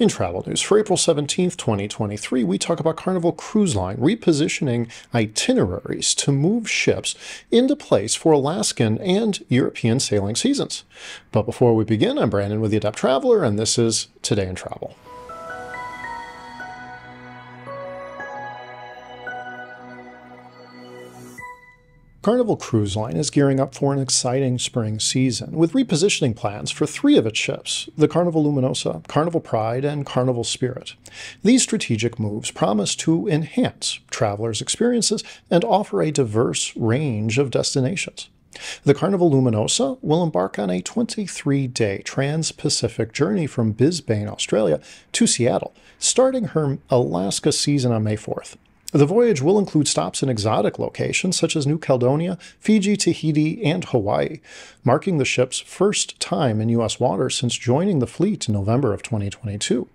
In travel news for April 17th, 2023, we talk about Carnival Cruise Line repositioning itineraries to move ships into place for Alaskan and European sailing seasons. But before we begin, I'm Brandon with The Adept Traveler, and this is Today in Travel. Carnival Cruise Line is gearing up for an exciting spring season, with repositioning plans for three of its ships, the Carnival Luminosa, Carnival Pride, and Carnival Spirit. These strategic moves promise to enhance travelers' experiences and offer a diverse range of destinations. The Carnival Luminosa will embark on a 23-day trans-Pacific journey from Brisbane, Australia, to Seattle, starting her Alaska season on May 4th. The voyage will include stops in exotic locations such as New Caledonia, Fiji, Tahiti, and Hawaii, marking the ship's first time in U.S. waters since joining the fleet in November of 2022.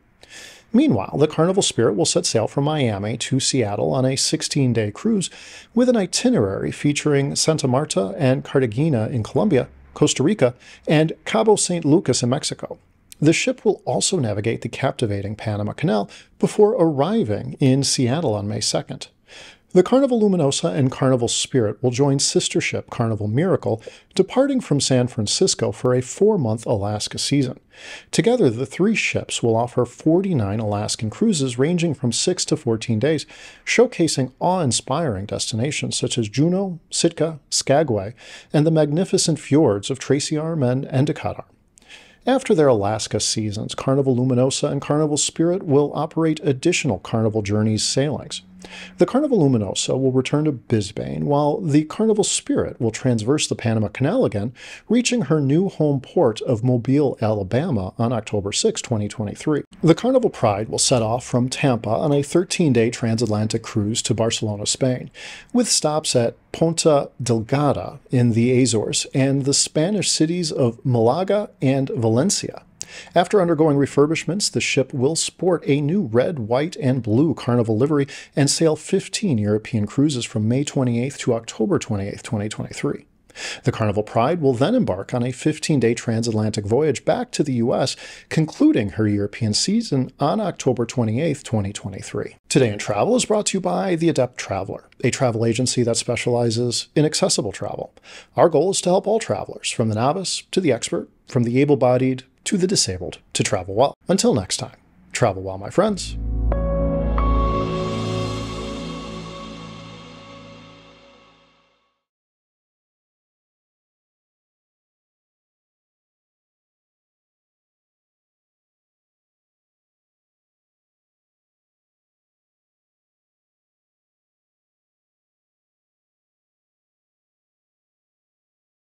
Meanwhile, the Carnival Spirit will set sail from Miami to Seattle on a 16-day cruise with an itinerary featuring Santa Marta and Cartagena in Colombia, Costa Rica, and Cabo St. Lucas in Mexico. The ship will also navigate the captivating Panama Canal before arriving in Seattle on May 2nd. The Carnival Luminosa and Carnival Spirit will join sister ship Carnival Miracle, departing from San Francisco for a 4-month Alaska season. Together, the three ships will offer 49 Alaskan cruises ranging from 6 to 14 days, showcasing awe-inspiring destinations such as Juneau, Sitka, Skagway, and the magnificent fjords of Tracy Arm and Endicott Arm. After their Alaska seasons, Carnival Luminosa and Carnival Spirit will operate additional Carnival Journeys sailings. The Carnival Luminosa will return to Brisbane, while the Carnival Spirit will transverse the Panama Canal again, reaching her new home port of Mobile, Alabama on October 6, 2023. The Carnival Pride will set off from Tampa on a 13-day transatlantic cruise to Barcelona, Spain, with stops at Ponta Delgada in the Azores and the Spanish cities of Malaga and Valencia. After undergoing refurbishments, the ship will sport a new red, white, and blue Carnival livery and sail 15 European cruises from May 28th to October 28th, 2023. The Carnival Pride will then embark on a 15-day transatlantic voyage back to the U.S., concluding her European season on October 28, 2023. Today in Travel is brought to you by The Adept Traveler, a travel agency that specializes in accessible travel. Our goal is to help all travelers, from the novice to the expert, from the able-bodied to the disabled, to travel well. Until next time, travel well, my friends.